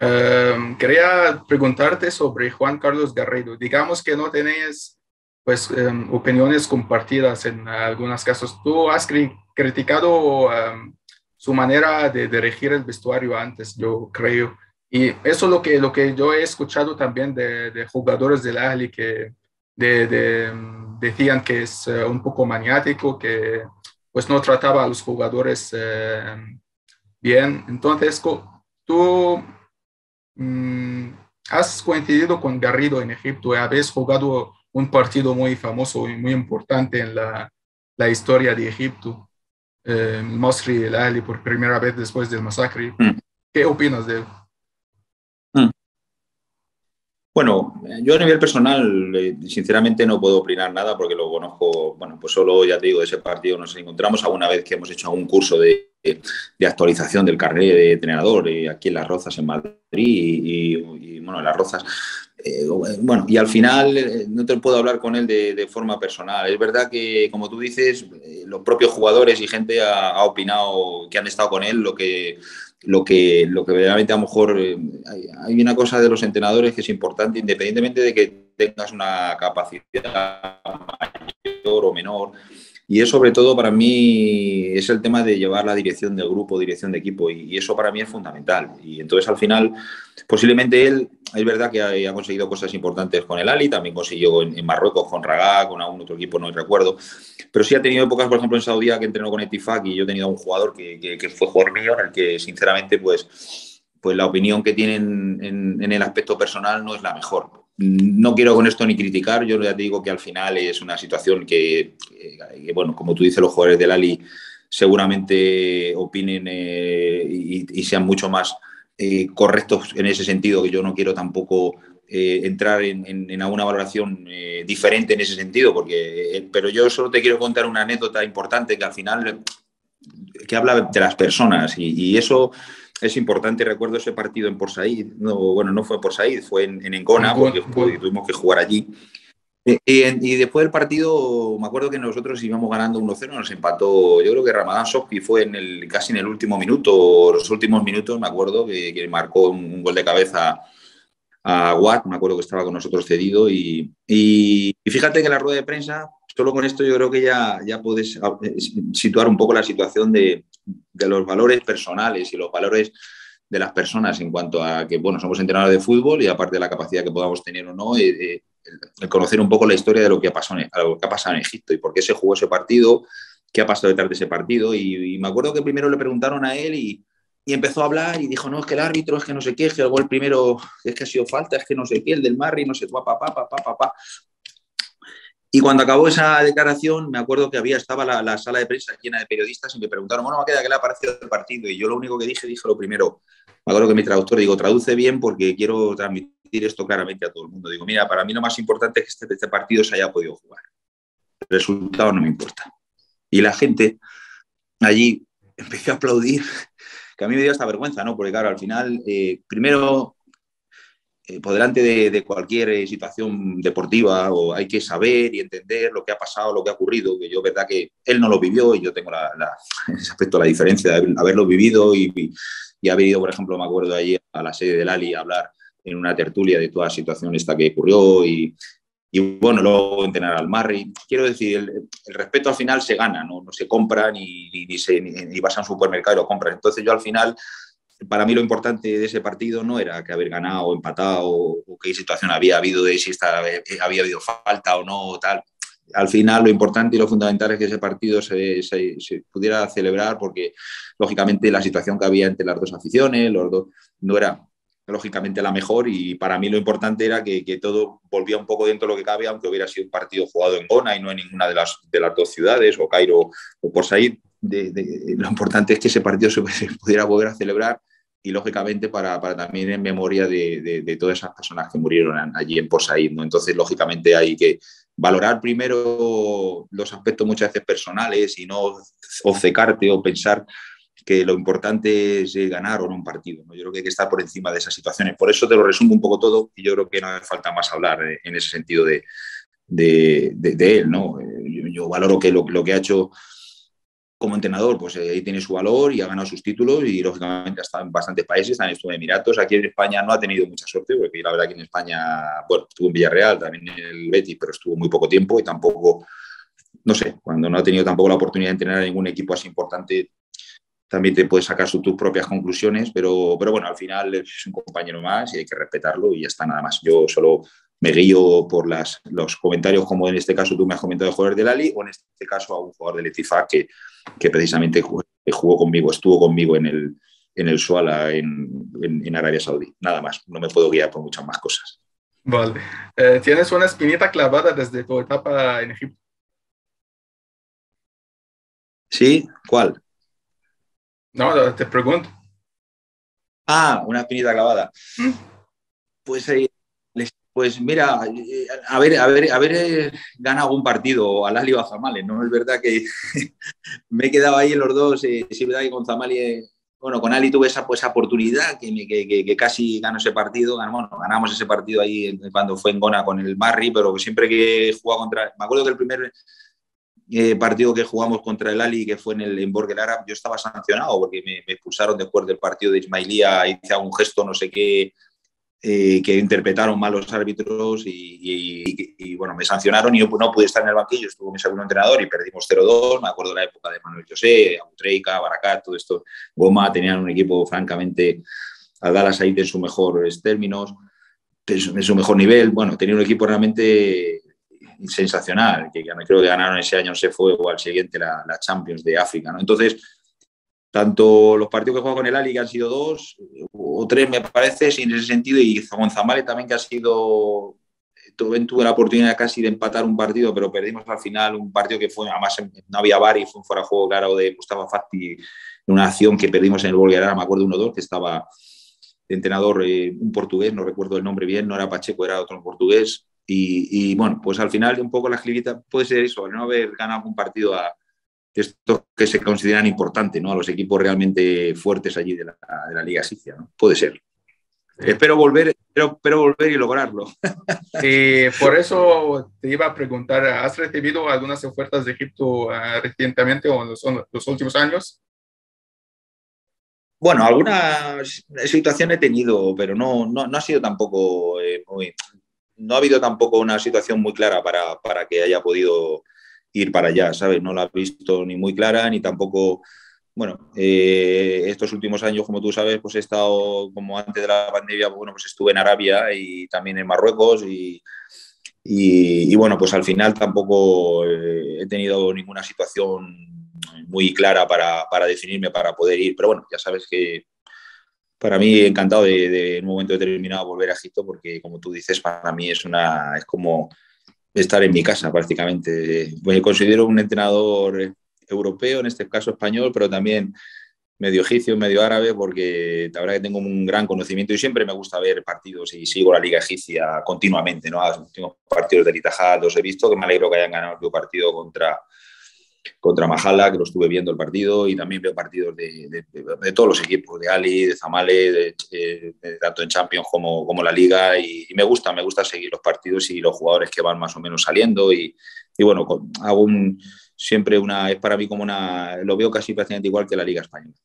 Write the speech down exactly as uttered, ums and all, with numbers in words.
Um, quería preguntarte sobre Juan Carlos Garrido. Digamos que no tenéis pues, um, opiniones compartidas en algunos casos. ¿Tú has cri- criticado um, su manera de dirigir el vestuario antes, yo creo? Y eso es lo que, lo que yo he escuchado también de, de jugadores del Ahly que de, de, um, decían que es uh, un poco maniático, que pues, no trataba a los jugadores uh, bien. Entonces, tú... ¿Has coincidido con Garrido en Egipto? Habéis jugado un partido muy famoso y muy importante en la, la historia de Egipto, eh, Masry y el Ahly por primera vez después del masacre. Mm. ¿Qué opinas de él? Mm. Bueno, yo a nivel personal, sinceramente no puedo opinar nada porque lo conozco, bueno, pues solo ya te digo, de ese partido nos encontramos alguna vez que hemos hecho algún curso de de actualización del carnet de entrenador eh, aquí en Las Rozas, en Madrid y, y, y bueno, en Las Rozas eh, bueno, y al final eh, no te puedo hablar con él de, de forma personal. Es verdad que, como tú dices, eh, los propios jugadores y gente ha, ha opinado que han estado con él lo que lo que, lo que realmente a lo mejor eh, hay, hay una cosa de los entrenadores que es importante, independientemente de que tengas una capacidad mayor o menor. Y es sobre todo para mí es el tema de llevar la dirección del grupo, dirección de equipo, y, y eso para mí es fundamental. Y entonces al final posiblemente él, es verdad que ha, ha conseguido cosas importantes con el Ahly, también consiguió en, en Marruecos con Ragá, con algún otro equipo, no recuerdo, pero sí ha tenido épocas, por ejemplo en Saudí que entrenó con Ettifaq y yo he tenido a un jugador que, que, que fue jugador mío en el que sinceramente pues, pues la opinión que tienen en, en el aspecto personal no es la mejor. No quiero con esto ni criticar, yo ya te digo que al final es una situación que, que bueno, como tú dices, los jugadores del Ahly seguramente opinen eh, y, y sean mucho más eh, correctos en ese sentido, que yo no quiero tampoco eh, entrar en, en, en alguna valoración eh, diferente en ese sentido, porque eh, pero yo solo te quiero contar una anécdota importante que al final, que habla de las personas y, y eso... Es importante, recuerdo ese partido en Port Said, no, bueno, no fue Port Said, fue en, en Encona, porque fue, tuvimos que jugar allí. Y, y después del partido, me acuerdo que nosotros íbamos ganando uno cero, nos empató, yo creo que Ramadán Sobhi fue en el, casi en el último minuto, los últimos minutos, me acuerdo, que, que marcó un, un gol de cabeza a Watt, me acuerdo que estaba con nosotros cedido. Y, y, y fíjate que en la rueda de prensa, solo con esto yo creo que ya, ya puedes situar un poco la situación de... de los valores personales y los valores de las personas en cuanto a que, bueno, somos entrenadores de fútbol y aparte de la capacidad que podamos tener o no, eh, eh, conocer un poco la historia de lo que ha pasado en, lo que ha pasado en Egipto y por qué se jugó ese partido, qué ha pasado detrás de ese partido. Y, y me acuerdo que primero le preguntaron a él y, y empezó a hablar y dijo, no, es que el árbitro, es que no sé qué, es que el gol primero, es que ha sido falta, es que no sé qué, el del Marri, no sé, papá, papá, papá, papá. Y cuando acabó esa declaración, me acuerdo que había, estaba la, la sala de prensa llena de periodistas y me preguntaron, bueno, ¿qué le ha parecido el partido? Y yo lo único que dije, dije lo primero. Me acuerdo que mi traductor, digo, traduce bien porque quiero transmitir esto claramente a todo el mundo. Digo, mira, para mí lo más importante es que este, este partido se haya podido jugar. El resultado no me importa. Y la gente allí empezó a aplaudir, que a mí me dio hasta vergüenza, ¿no? Porque claro, al final, eh, primero... por delante de, de cualquier situación deportiva o hay que saber y entender lo que ha pasado, lo que ha ocurrido, que yo verdad que él no lo vivió y yo tengo la, la, en ese aspecto la diferencia de haberlo vivido y, y, y haber ido, por ejemplo, me acuerdo ayer a la sede del Ahly a hablar en una tertulia de toda la situación esta que ocurrió y, y bueno, luego entrenar al Marri. Quiero decir, el, el respeto al final se gana, no, no se compra ni, ni, ni, se, ni, ni vas a un supermercado y lo compras. Entonces yo al final... Para mí lo importante de ese partido no era que haber ganado o empatado o qué situación había habido, de si esta, había habido falta o no o tal. Al final lo importante y lo fundamental es que ese partido se, se, se pudiera celebrar porque lógicamente la situación que había entre las dos aficiones, los dos, no era lógicamente la mejor y para mí lo importante era que, que todo volvía un poco dentro de lo que cabe, aunque hubiera sido un partido jugado en Gouna y no en ninguna de las, de las dos ciudades, o Cairo o Port Said. De, de, de, lo importante es que ese partido se, se pudiera volver a celebrar y lógicamente para, para también en memoria de, de, de todas esas personas que murieron allí en Port Said, ¿no? Entonces lógicamente hay que valorar primero los aspectos muchas veces personales y no obcecarte o pensar que lo importante es ganar o no un partido, ¿no? Yo creo que hay que estar por encima de esas situaciones, por eso te lo resumo un poco todo y yo creo que no hace falta más hablar en ese sentido de, de, de, de él, ¿no? Yo, yo valoro que lo, lo que ha hecho como entrenador, pues ahí eh, tiene su valor y ha ganado sus títulos y, lógicamente, ha estado en bastantes países, ha estado en Emiratos. Aquí en España no ha tenido mucha suerte, porque la verdad que en España, bueno, estuvo en Villarreal, también en el Betis, pero estuvo muy poco tiempo y tampoco, no sé, cuando no ha tenido tampoco la oportunidad de entrenar a ningún equipo así importante, también te puedes sacar sus, tus propias conclusiones, pero, pero bueno, al final es un compañero más y hay que respetarlo y ya está, nada más. Yo solo me guío por las, los comentarios, como en este caso tú me has comentado, jugadores de Lali, o en este caso a un jugador del Ettifaq que, que precisamente jugó, jugó conmigo, estuvo conmigo en el, en el Suala, en, en, en Arabia Saudí. Nada más, no me puedo guiar por muchas más cosas. Vale. Eh, ¿Tienes una espinita clavada desde tu etapa en Egipto? Sí, ¿cuál? No, te pregunto. Ah, una espinita clavada. ¿Mm? Pues ahí... Eh, Pues mira, a ver, a ver, a ver, gana algún partido a Lali o a Zamale, ¿no? Es verdad que me he quedado ahí en los dos. Eh, sí, verdad que con Zamale, bueno, con Ali tuve esa, pues, oportunidad que, que, que, que casi ganó ese partido. Bueno, ganamos ese partido ahí cuando fue en Gouna con el Marri, pero siempre que jugaba contra... Me acuerdo que el primer eh, partido que jugamos contra el Ali, que fue en el en Borg el Arab, yo estaba sancionado porque me, me expulsaron después del partido de Ismailía, hice algún gesto, no sé qué... Eh, que interpretaron mal los árbitros y, y, y, y bueno, me sancionaron y yo no pude estar en el banquillo, estuvo mi segundo entrenador y perdimos cero dos, me acuerdo de la época de Manuel José, Abutreika, Barakat, todo esto, Goma, tenían un equipo francamente al Dallas ahí en sus mejores términos, en su mejor nivel, bueno, tenía un equipo realmente sensacional, que creo que ganaron ese año, se fue o al siguiente la, la Champions de África, ¿no? Entonces, tanto los partidos que juego con el Ali, que han sido dos o tres, me parece, sin ese sentido, y con Zamale también, que ha sido... Tuve, tuve la oportunidad casi de empatar un partido, pero perdimos al final un partido que fue... Además, no había V A R y fue un fuera de juego claro de Mustafa Fatti, una acción que perdimos en el Bolívar Árabe, me acuerdo, uno dos, que estaba de entrenador eh, un portugués, no recuerdo el nombre bien, no era Pacheco, era otro portugués. Y, y bueno, pues al final un poco la clivita puede ser eso, no haber ganado un partido a... estos que se consideran importantes, ¿no? A los equipos realmente fuertes allí de la, de la Liga Sicia, ¿no? Puede ser. Sí. Espero volver, espero, espero volver y lograrlo. Sí, por eso te iba a preguntar, ¿has recibido algunas ofertas de Egipto uh, recientemente o en los, en los últimos años? Bueno, alguna situación he tenido, pero no, no, no ha sido tampoco... Eh, muy, no ha habido tampoco una situación muy clara para, para que haya podido... ir para allá, ¿sabes? No la he visto ni muy clara, ni tampoco... Bueno, eh, estos últimos años, como tú sabes, pues he estado, como antes de la pandemia, bueno, pues estuve en Arabia y también en Marruecos y, y, y bueno, pues al final tampoco eh, he tenido ninguna situación muy clara para, para definirme, para poder ir. Pero bueno, ya sabes que para mí encantado de, de en un momento determinado volver a Egipto porque, como tú dices, para mí es una... es como... estar en mi casa prácticamente. Me considero un entrenador europeo, en este caso español, pero también medio egipcio, medio árabe, porque la verdad que tengo un gran conocimiento y siempre me gusta ver partidos y sigo la Liga Egipcia continuamente, ¿no? Los últimos partidos del Ittihad los he visto, que me alegro que hayan ganado el partido contra, contra Mahalla, que lo estuve viendo el partido, y también veo partidos de, de, de, de todos los equipos, de Ahly, de Zamale, de, de, de, tanto en Champions como, como la Liga, y, y me gusta, me gusta seguir los partidos y los jugadores que van más o menos saliendo, y, y bueno, hago un, siempre una, es para mí como una, lo veo casi prácticamente igual que la Liga Española.